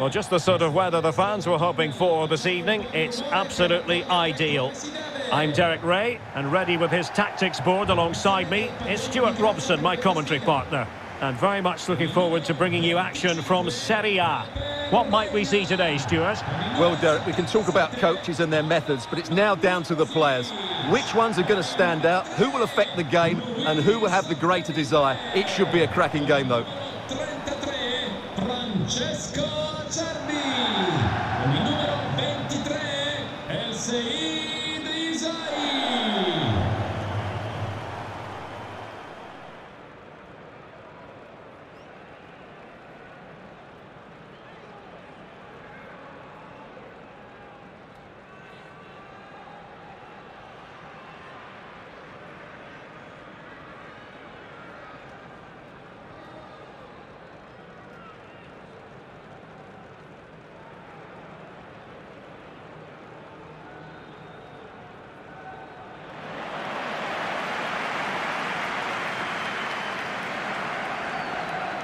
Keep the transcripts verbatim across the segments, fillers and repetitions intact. Well, just the sort of weather the fans were hoping for this evening. It's absolutely ideal. I'm Derek Ray, and ready with his tactics board alongside me is Stuart Robson, my commentary partner. And very much looking forward to bringing you action from Serie A. What might we see today, Stuart? Well, Derek, we can talk about coaches and their methods, but it's now down to the players. Which ones are going to stand out, who will affect the game, and who will have the greater desire? It should be a cracking game, though. Francesco Acerbi, il numero ventitré, El Seid Isai.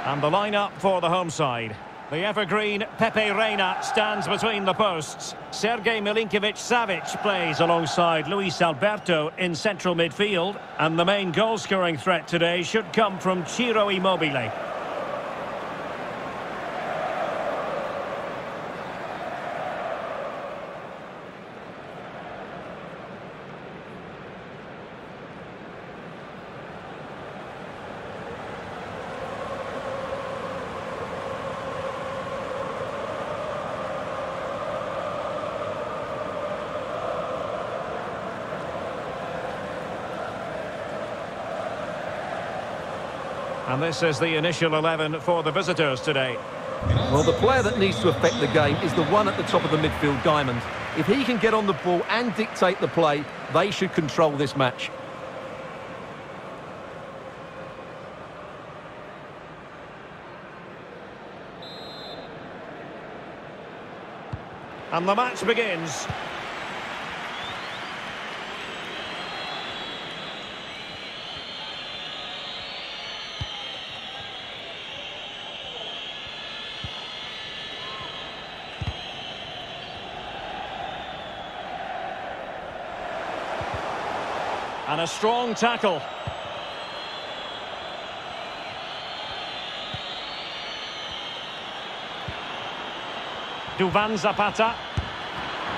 And the line-up for the home side. The evergreen Pepe Reina stands between the posts. Sergei Milinkovic-Savic plays alongside Luis Alberto in central midfield. And the main goal-scoring threat today should come from Ciro Immobile. And this is the initial eleven for the visitors today. Well, the player that needs to affect the game is the one at the top of the midfield diamond. If he can get on the ball and dictate the play, they should control this match. And the match begins. And a strong tackle. Duvan Zapata.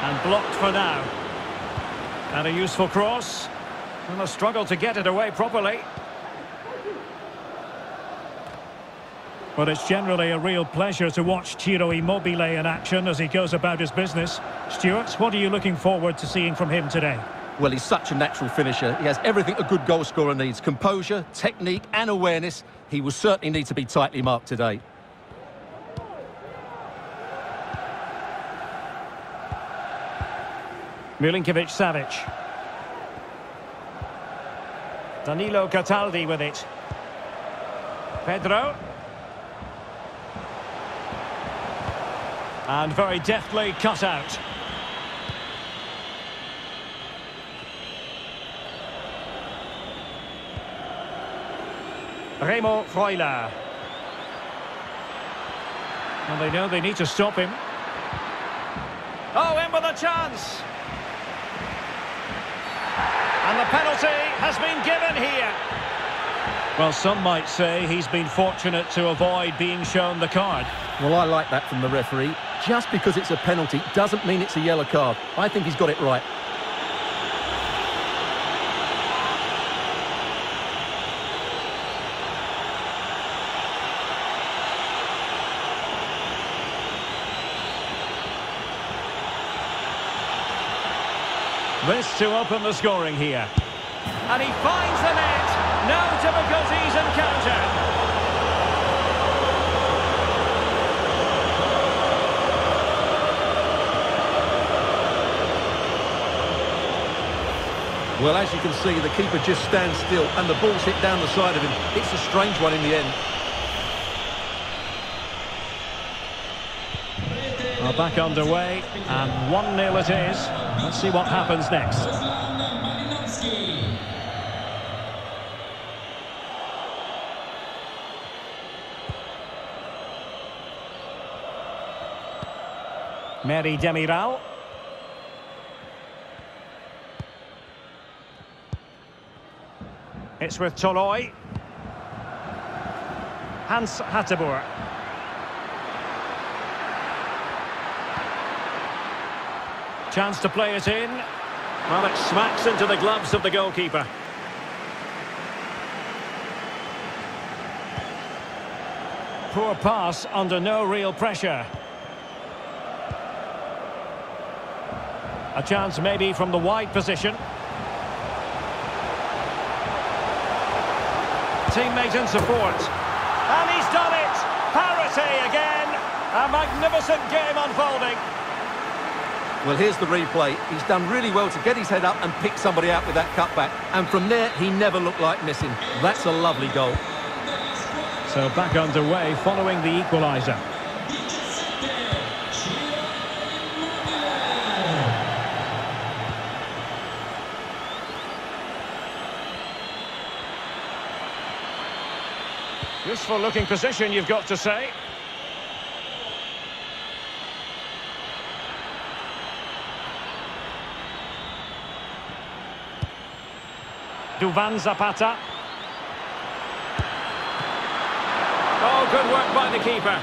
And blocked for now. And a useful cross. And a struggle to get it away properly. But it's generally a real pleasure to watch Ciro Immobile in action as he goes about his business. Stuart, what are you looking forward to seeing from him today? Well, he's such a natural finisher. He has everything a good goal scorer needs. Composure, technique and awareness. He will certainly need to be tightly marked today. Milinkovic-Savic. Danilo Cataldi with it. Pedro. And very deftly cut out. Remo Freuler. And they know they need to stop him. Oh, in with a chance. And the penalty has been given here. Well, some might say he's been fortunate to avoid being shown the card. Well, I like that from the referee. Just because it's a penalty doesn't mean it's a yellow card. I think he's got it right. This to open the scoring here. And he finds the net. No difficulties in counter. Well, as you can see, the keeper just stands still and the ball's hit down the side of him. It's a strange one in the end. Are back underway, and one nil it is. Let's see what happens next. Mary Demiral. It's with Toloi. Hans Hateboer. Chance to play it in. Well, it smacks into the gloves of the goalkeeper. Poor pass under no real pressure. A chance maybe from the wide position. Teammate in support. And he's done it! Parity again! A magnificent game unfolding. Well, here's the replay. He's done really well to get his head up and pick somebody out with that cutback. And from there, he never looked like missing. That's a lovely goal. So back underway following the equaliser. Useful looking position, you've got to say. Duvan Zapata. Oh, good work by the keeper.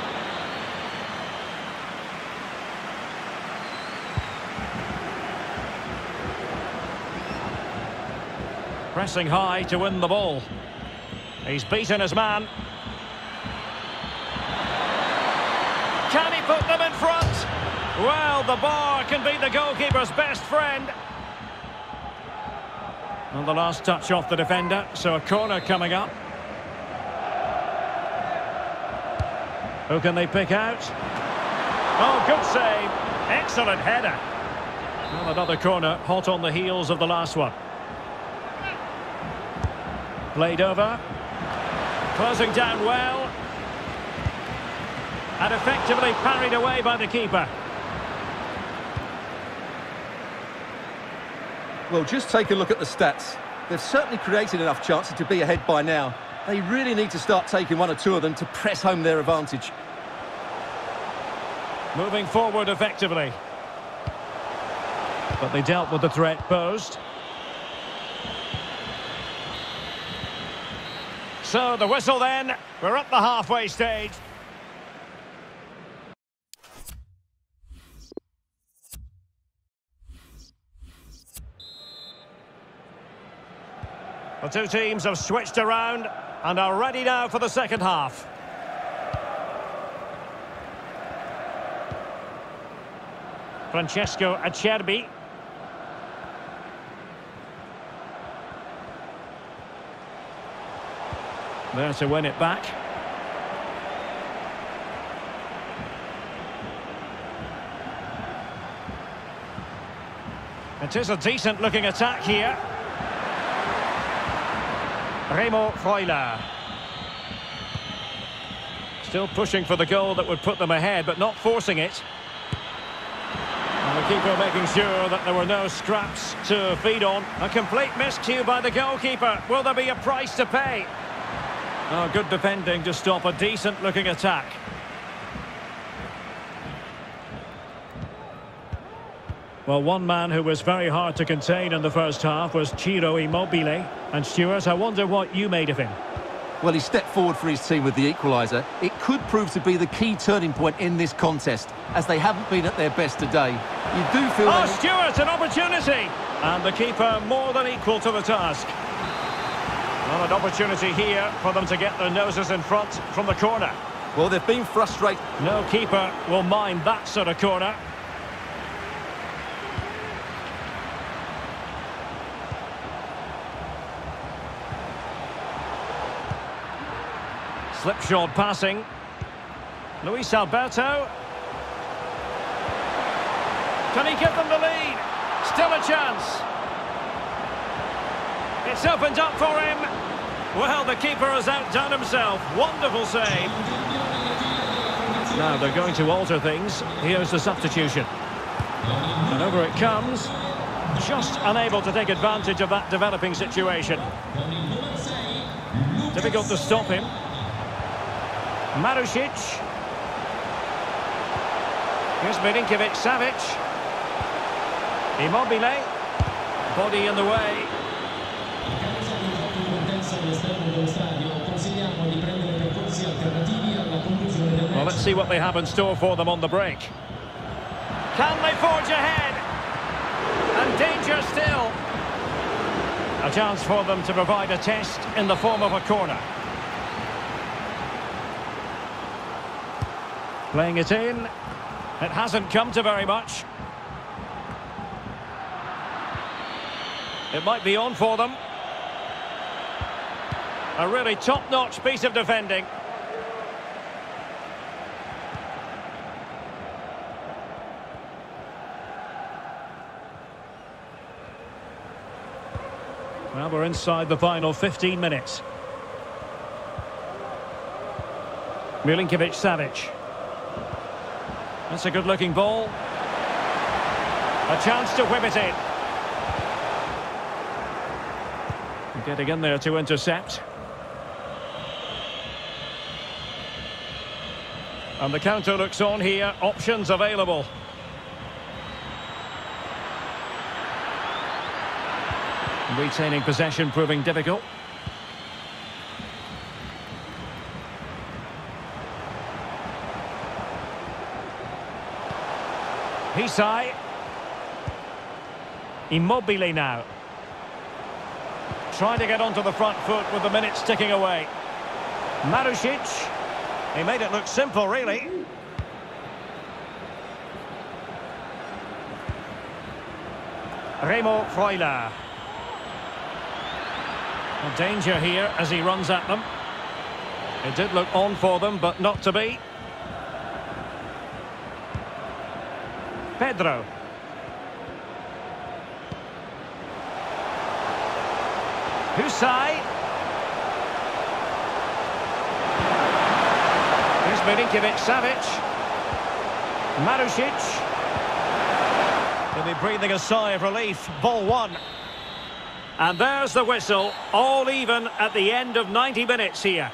Pressing high to win the ball. He's beaten his man. Can he put them in front? Well, the bar can be the goalkeeper's best friend. And the last touch off the defender, so a corner coming up. Who can they pick out? Oh, good save. Excellent header. Well, another corner, hot on the heels of the last one. Played over. Closing down well. And effectively parried away by the keeper. Well, just take a look at the stats. They've certainly created enough chances to be ahead by now. They really need to start taking one or two of them to press home their advantage. Moving forward effectively. But they dealt with the threat posed. So the whistle then. We're at the halfway stage. The two teams have switched around and are ready now for the second half. Francesco Acerbi. There to win it back. It is a decent looking attack here. Remo Freuler. Still pushing for the goal that would put them ahead, but not forcing it. And the keeper making sure that there were no scraps to feed on. A complete miscue by the goalkeeper. Will there be a price to pay? Oh, good defending to stop a decent-looking attack. Well, one man who was very hard to contain in the first half was Ciro Immobile. And Stuart, I wonder what you made of him. Well, he stepped forward for his team with the equaliser. It could prove to be the key turning point in this contest, as they haven't been at their best today. You do feel... Oh, Stuart, an opportunity! And the keeper more than equal to the task. Well, an opportunity here for them to get their noses in front from the corner. Well, they've been frustrated. No keeper will mind that sort of corner. Slipshod passing. Luis Alberto. Can he give them the lead? Still a chance. It's opened up for him. Well, the keeper has outdone himself. Wonderful save. Now they're going to alter things. Here's the substitution. And over it comes. Just unable to take advantage of that developing situation. Difficult to stop him. Marušić. Here's Milinkovic-Savic. Immobile. Body in the way. Well, let's see what they have in store for them on the break. Can they forge ahead? And danger still. A chance for them to provide a test in the form of a corner. Playing it in. It hasn't come to very much. It might be on for them. A really top-notch piece of defending. Well, we're inside the final fifteen minutes. Milinkovic-Savic. That's a good-looking ball. A chance to whip it in. Getting in there to intercept. And the counter looks on here. Options available. Retaining possession proving difficult. Isai. Immobile now. Trying to get onto the front foot with the minutes ticking away. Marušić. He made it look simple, really. Remo Freuler. A danger here as he runs at them. It did look on for them, but not to be. Pedro. Husai. Here's Milinkovic-Savic. Marušić. They'll be breathing a sigh of relief. Ball one. And there's the whistle. All even at the end of ninety minutes here.